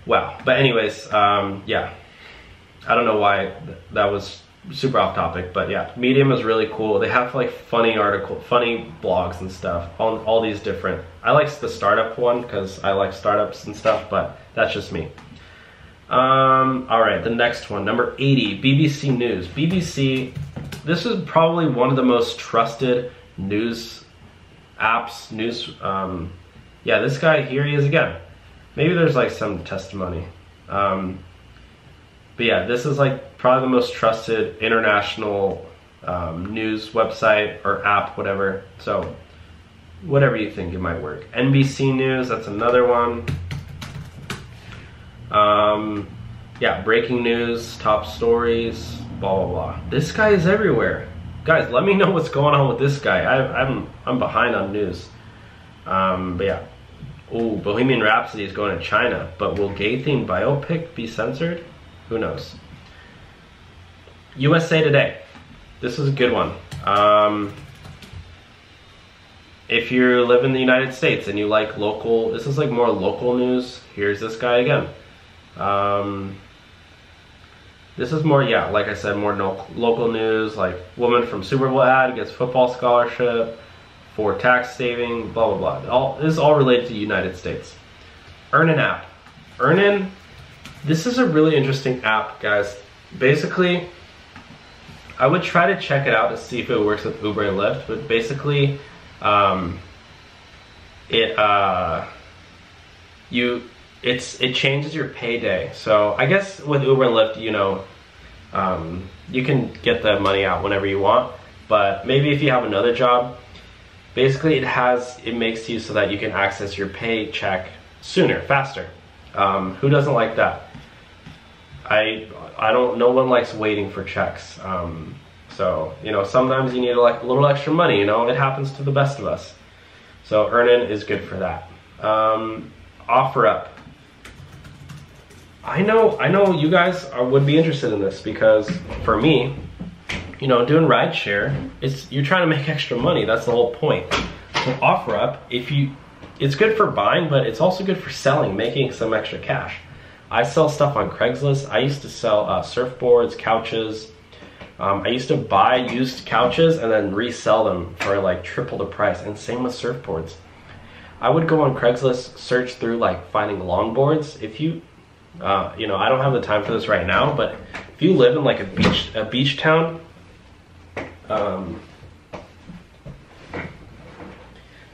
Wow, but anyways, um, yeah. I don't know why th that was super off topic, but yeah, Medium is really cool. They have like funny article, funny blogs and stuff on all these different, I like the startup one because I like startups and stuff, but that's just me. Um, all right, the next one, number eighty, B B C News. B B C, this is probably one of the most trusted news apps, news, um, yeah, this guy, here he is again. Maybe there's like some testimony. Um, but yeah, this is like probably the most trusted international um, news website or app, whatever. So whatever you think, it might work. N B C News, that's another one. Um, yeah, breaking news, top stories, blah, blah, blah. This guy is everywhere. Guys, let me know what's going on with this guy. I, I'm, I'm behind on news. Um, but yeah. Ooh, Bohemian Rhapsody is going to China, but will gay-themed biopic be censored? Who knows? U S A Today. This is a good one. Um, if you live in the United States and you like local, this is like more local news, here's this guy again. Um, This is more, yeah, like I said, more no local news, like woman from Super Bowl ad gets football scholarship for tax saving, blah, blah, blah. All, this is all related to the United States. Earnin app. Earnin, this is a really interesting app, guys. Basically, I would try to check it out to see if it works with Uber and Lyft, but basically, um, it, uh, you... It's it changes your payday. So I guess with Uber and Lyft, you know, um, you can get that money out whenever you want. But maybe if you have another job, basically it has it makes you so that you can access your paycheck sooner, faster. Um, who doesn't like that? I I don't. No one likes waiting for checks. Um, so you know, sometimes you need like a little extra money. You know, it happens to the best of us. So Earnin is good for that. Um, OfferUp. I know, I know you guys are, would be interested in this because for me, you know, doing rideshare, it's you're trying to make extra money. That's the whole point. So OfferUp, if you, it's good for buying, but it's also good for selling, making some extra cash. I sell stuff on Craigslist. I used to sell uh, surfboards, couches. Um, I used to buy used couches and then resell them for like triple the price. And same with surfboards. I would go on Craigslist, search through like finding longboards. If you Uh, you know, I don't have the time for this right now, but if you live in like a beach, a beach town, um,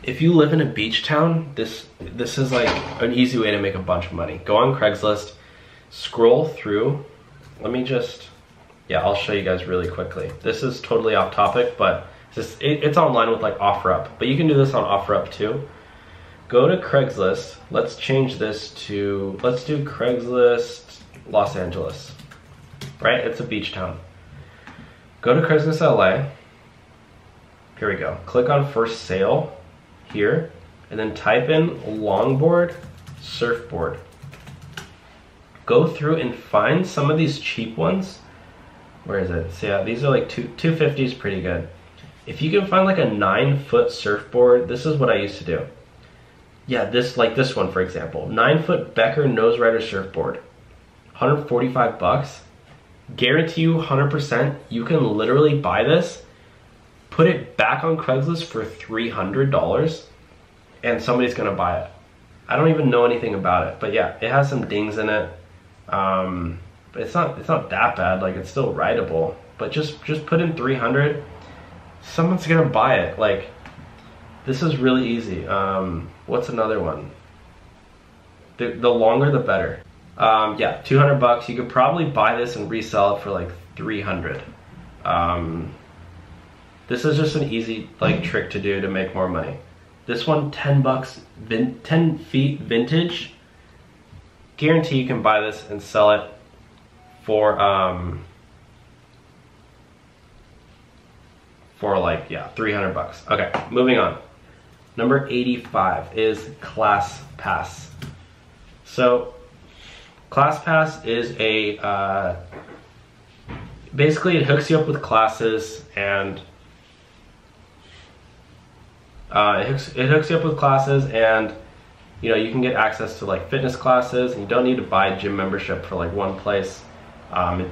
if you live in a beach town, this this is like an easy way to make a bunch of money. Go on Craigslist, scroll through. Let me just, yeah, I'll show you guys really quickly. This is totally off topic, but it's, just, it, it's online with like OfferUp, but you can do this on OfferUp too. Go to Craigslist. Let's change this to, let's do Craigslist Los Angeles, right? It's a beach town. Go to Craigslist L A. Here we go. Click on first sale here and then type in longboard, surfboard. Go through and find some of these cheap ones. Where is it? So yeah, these are like two, two fifty is pretty good. If you can find like a nine foot surfboard, this is what I used to do. Yeah, this like this one, for example, nine foot Becker nose rider surfboard, one forty-five bucks. Guarantee you one hundred percent, you can literally buy this, put it back on Craigslist for three hundred dollars and somebody's gonna buy it. I don't even know anything about it, but yeah, it has some dings in it. Um, but it's not, it's not that bad. Like it's still rideable, but just, just put in three hundred, someone's gonna buy it. Like this is really easy. Um, What's another one? The, the longer the better. Um, yeah, two hundred bucks. You could probably buy this and resell it for like three hundred. Um, this is just an easy like trick to do to make more money. This one, ten bucks, vin ten feet vintage. Guarantee you can buy this and sell it for, um, for like, yeah, three hundred bucks. Okay, moving on. Number eighty-five is ClassPass. So ClassPass is a, uh, basically it hooks you up with classes and uh, it, hooks, it hooks you up with classes and you know, you can get access to like fitness classes and you don't need to buy gym membership for like one place. Um, it,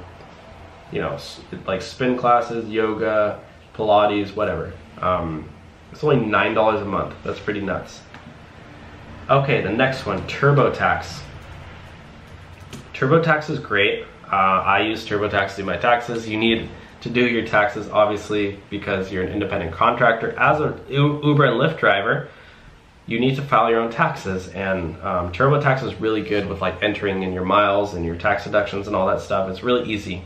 you know, like spin classes, yoga, Pilates, whatever. Um, It's only nine dollars a month. That's pretty nuts. Okay, the next one, TurboTax. TurboTax is great. Uh, I use TurboTax to do my taxes. You need to do your taxes, obviously, because you're an independent contractor. As an Uber and Lyft driver, you need to file your own taxes. And um, TurboTax is really good with like entering in your miles and your tax deductions and all that stuff. It's really easy.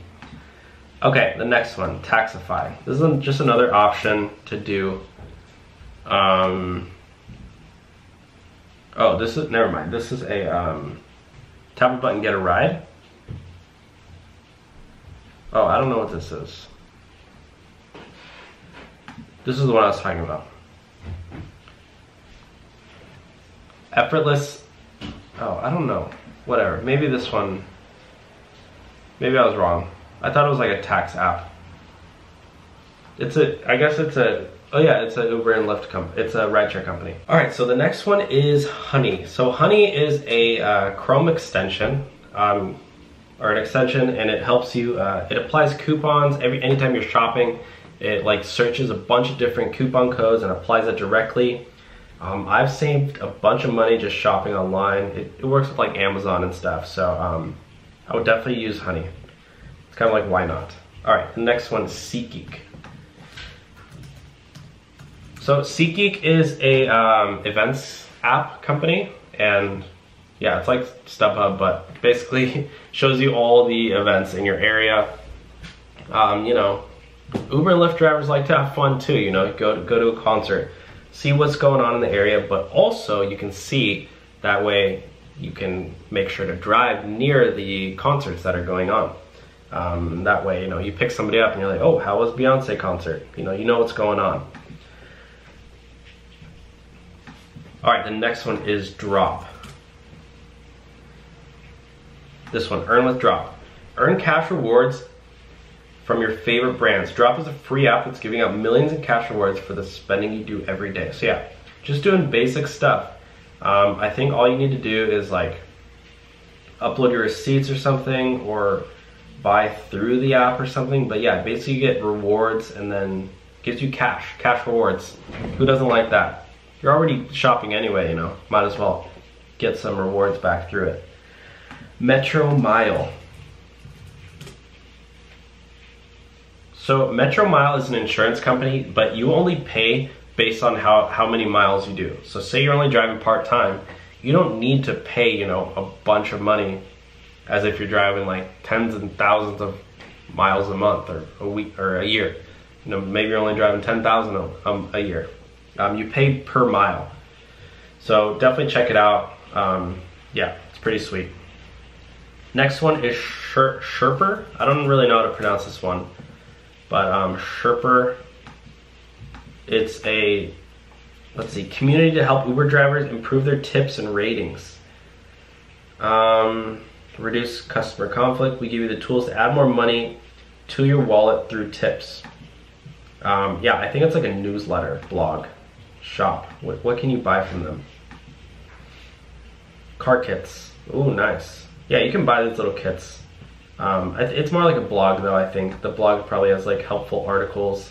Okay, the next one, Taxify. This is just another option to do. Um, oh, this is, never mind. This is a, um, tap a button, get a ride. Oh, I don't know what this is. This is the one I was talking about. Effortless. Oh, I don't know. Whatever. Maybe this one, maybe I was wrong. I thought it was like a tax app. It's a, I guess it's a, Oh yeah, it's a Uber and Lyft company. It's a rideshare company. All right, so the next one is Honey. So Honey is a uh, Chrome extension. Um, or an extension, and it helps you, uh, it applies coupons every anytime you're shopping. It like searches a bunch of different coupon codes and applies it directly. Um, I've saved a bunch of money just shopping online. It, it works with like Amazon and stuff, so um, I would definitely use Honey. It's kind of like, why not? All right, the next one, SeatGeek. So SeatGeek is a um, events app company, and yeah, it's like StubHub, but basically shows you all the events in your area. Um, you know, Uber and Lyft drivers like to have fun too. You know, go to go to a concert, see what's going on in the area, but also you can see, that way you can make sure to drive near the concerts that are going on. Um, that way, you know, you pick somebody up and you're like, oh, how was Beyonce concert? You know, you know what's going on. All right, the next one is Drop. This one, Earn with Drop. Earn cash rewards from your favorite brands. Drop is a free app that's giving out millions in cash rewards for the spending you do every day. So yeah, just doing basic stuff. Um, I think all you need to do is like upload your receipts or something, or buy through the app or something. But yeah, basically you get rewards and then gives you cash, cash rewards. Who doesn't like that? You're already shopping anyway, you know, might as well get some rewards back through it. Metro Mile. So Metro Mile is an insurance company, but you only pay based on how, how many miles you do. So say you're only driving part-time, you don't need to pay, you know, a bunch of money as if you're driving like tens and thousands of miles a month or a week or a year. You know, maybe you're only driving ten thousand um, a year. Um, you pay per mile. So definitely check it out. Um, yeah, it's pretty sweet. Next one is Sher Sherper. I don't really know how to pronounce this one, but um, Sherper. It's a, let's see, community to help Uber drivers improve their tips and ratings. Um, reduce customer conflict. We give you the tools to add more money to your wallet through tips. Um, yeah, I think it's like a newsletter, blog, shop. What, what can you buy from them? Car kits. Ooh, nice. Yeah, you can buy these little kits. Um, it's more like a blog though, I think. The blog probably has like helpful articles.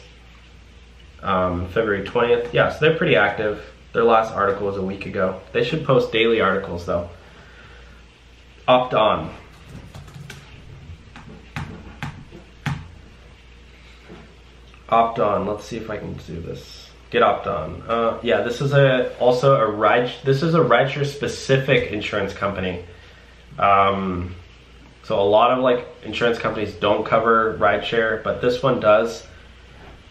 Um, February twentieth. Yeah, so they're pretty active. Their last article was a week ago. They should post daily articles though. Opt on. Opt on. Let's see if I can do this. Get opt on. Uh, yeah, this is a also a ride. This is a rideshare specific insurance company. Um, so a lot of like insurance companies don't cover rideshare, but this one does.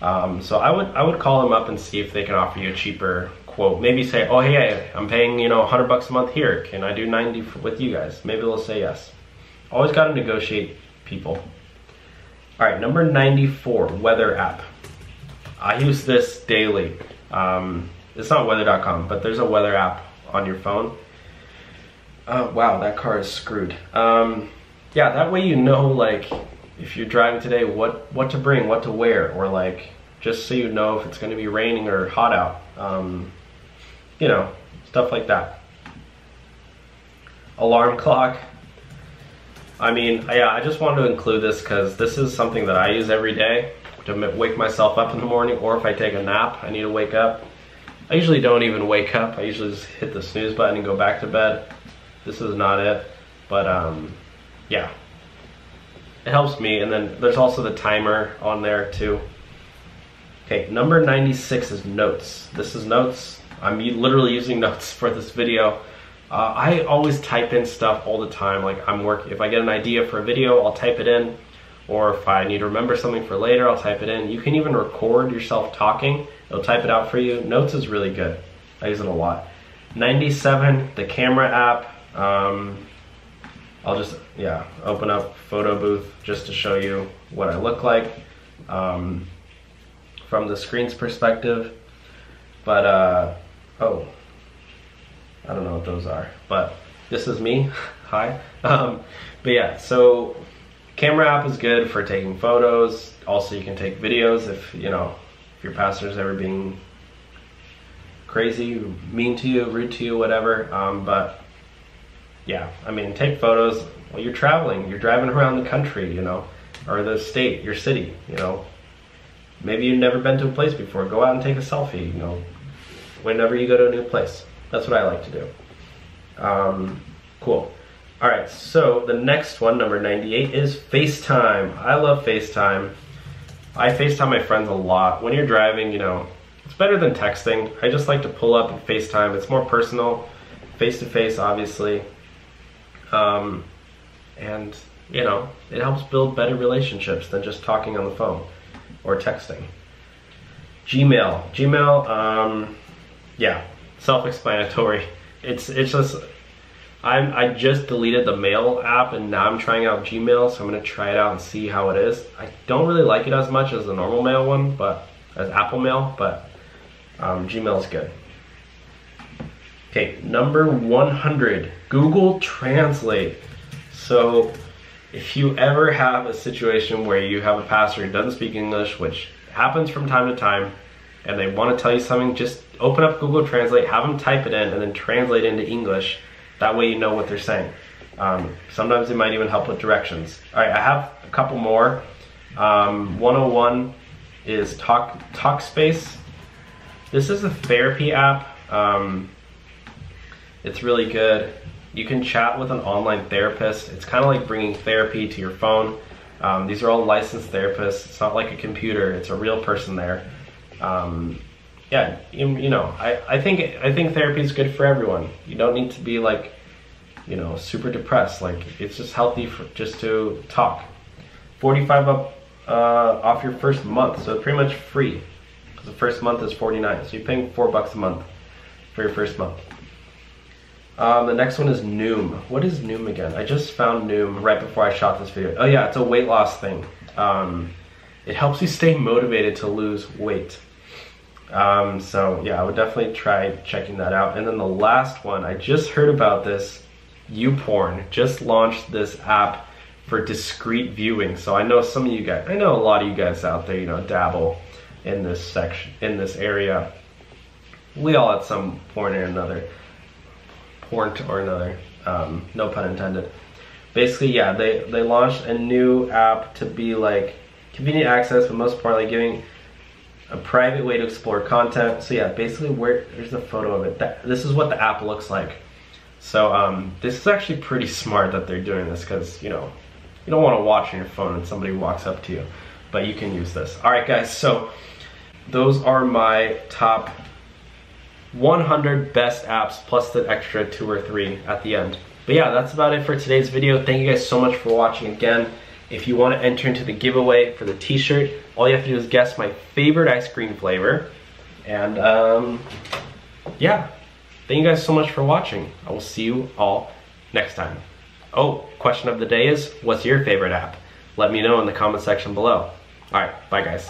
Um, so I would I would call them up and see if they can offer you a cheaper quote. Maybe say, oh hey, I'm paying, you know, one hundred bucks a month here. Can I do ninety for, with you guys? Maybe they'll say yes. Always got to negotiate, people. All right, number ninety-four, weather app. I use this daily. Um, it's not weather dot com, but there's a weather app on your phone. Uh, wow, that car is screwed. Um, yeah, that way you know, like, if you're driving today, what, what to bring, what to wear, or like, just so you know if it's gonna be raining or hot out. Um, you know, stuff like that. Alarm clock. I mean, yeah, I just wanted to include this because this is something that I use every day to wake myself up in the morning, or if I take a nap, I need to wake up. I usually don't even wake up. I usually just hit the snooze button and go back to bed. This is not it, but um, yeah, it helps me. And then there's also the timer on there too. Okay, number ninety-six is notes. This is notes. I'm literally using notes for this video. Uh, I always type in stuff all the time, like I'm working. If I get an idea for a video, I'll type it in, or if I need to remember something for later, I'll type it in. You can even record yourself talking. It'll type it out for you. Notes is really good. I use it a lot. ninety-seven, the camera app. Um, I'll just, yeah, open up Photo Booth just to show you what I look like um, from the screen's perspective. But, uh, oh. I don't know what those are, but this is me. Hi. Um, but yeah, so camera app is good for taking photos. Also, you can take videos if, you know, if your passenger's ever being crazy, mean to you, rude to you, whatever. Um, but Yeah, I mean, take photos while you're traveling. You're driving around the country, you know, or the state, your city, you know. Maybe you've never been to a place before. Go out and take a selfie, you know, whenever you go to a new place. That's what I like to do. Um, cool. All right, so the next one, number ninety-eight, is FaceTime. I love FaceTime. I FaceTime my friends a lot. When you're driving, you know, it's better than texting. I just like to pull up and FaceTime. It's more personal, face-to-face, obviously. Um, and, you know, it helps build better relationships than just talking on the phone or texting. Gmail. Gmail, um, yeah, self-explanatory. It's, it's just... I'm, I just deleted the mail app and now I'm trying out Gmail, so I'm going to try it out and see how it is. I don't really like it as much as the normal mail one, but as Apple Mail, but um, Gmail is good. Okay, number one hundred, Google Translate. So if you ever have a situation where you have a passenger who doesn't speak English, which happens from time to time, and they want to tell you something, just open up Google Translate, have them type it in, and then translate into English. That way you know what they're saying. Um, sometimes it might even help with directions. All right, I have a couple more. Um, one oh one is Talk Talkspace. This is a therapy app. Um, it's really good. You can chat with an online therapist. It's kind of like bringing therapy to your phone. Um, these are all licensed therapists. It's not like a computer. It's a real person there. Um, Yeah, you, you know, I, I think I think therapy is good for everyone. You don't need to be like, you know, super depressed. Like, it's just healthy for, just to talk. forty-five up uh, off your first month, so pretty much free. Because the first month is forty-nine, so you're paying four bucks a month for your first month. Um, the next one is Noom. What is Noom again? I just found Noom right before I shot this video. Oh yeah, it's a weight loss thing. Um, it helps you stay motivated to lose weight. Um, so yeah, I would definitely try checking that out. And then the last one, I just heard about this, YouPorn just launched this app for discrete viewing. So I know some of you guys, I know a lot of you guys out there, you know, dabble in this section, in this area. We all at some point or another, point or another, um, no pun intended. Basically, yeah, they, they launched a new app to be like convenient access, but most importantly giving a private way to explore content. So yeah, basically where there's a photo of it. That, this is what the app looks like. So um, this is actually pretty smart that they're doing this because, you know, you don't want to watch on your phone and somebody walks up to you, but you can use this. All right, guys, so those are my top one hundred best apps plus the extra two or three at the end. But yeah, that's about it for today's video. Thank you guys so much for watching again. If you want to enter into the giveaway for the t-shirt, all you have to do is guess my favorite ice cream flavor. And um, yeah, thank you guys so much for watching. I will see you all next time. Oh, question of the day is, what's your favorite app? Let me know in the comment section below. All right, bye guys.